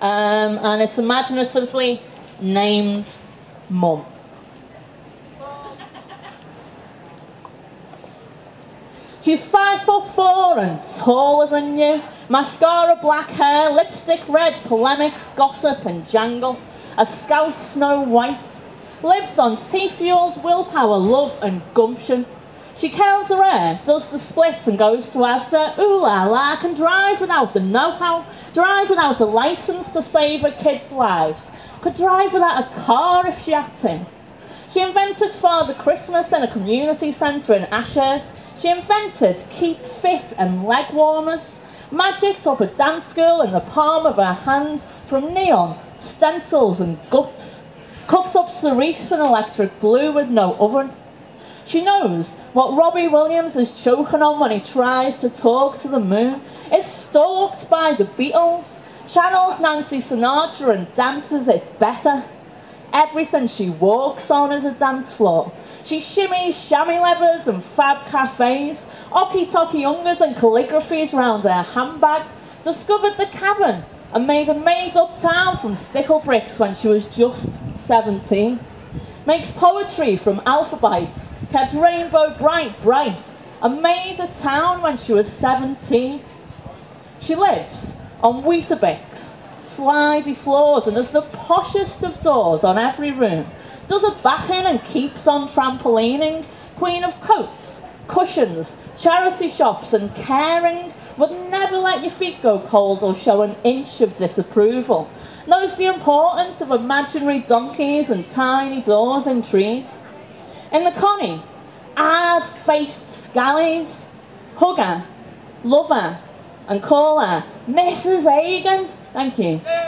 And it's imaginatively named Mum. She's 5'4" and taller than you. Mascara, black hair, lipstick red, polemics, gossip and jangle. A scouse snow white. Lives on tea-fueled willpower, love and gumption. She curls her hair, does the split and goes to Asda. Ooh la la, can drive without the know-how. Drive without a licence to save her kids' lives. Could drive without a car if she had to. She invented Father Christmas in a community centre in Ashurst. She invented keep fit and leg warmers, magicked up a dance school in the palm of her hand from neon, stencils and guts, cooked up cerise in electric blue with no oven. She knows what Robbie Williams is choking on when he tries to talk to the moon, is stalked by the Beatles, channels Nancy Sinatra and dances it better. Everything she walks on is a dance floor. She shimmies chamois levers and fab cafes, okey-dokey hungers and calligraphies round her handbag, discovered the cavern and made a made-up town from stickle bricks when she was just 17. Makes poetry from alphabets, kept rainbow bright, and made a town when she was 17. She lives on Weetabix, slidey floors, and has the poshest of doors on every room, does a back-in and keeps on trampolining, queen of coats, cushions, charity shops and caring, would never let your feet go cold or show an inch of disapproval, knows the importance of imaginary donkeys and tiny doors in trees. In the Connie, hard-faced scallies hug her, love her and call her Mrs. Hagen. Thank you.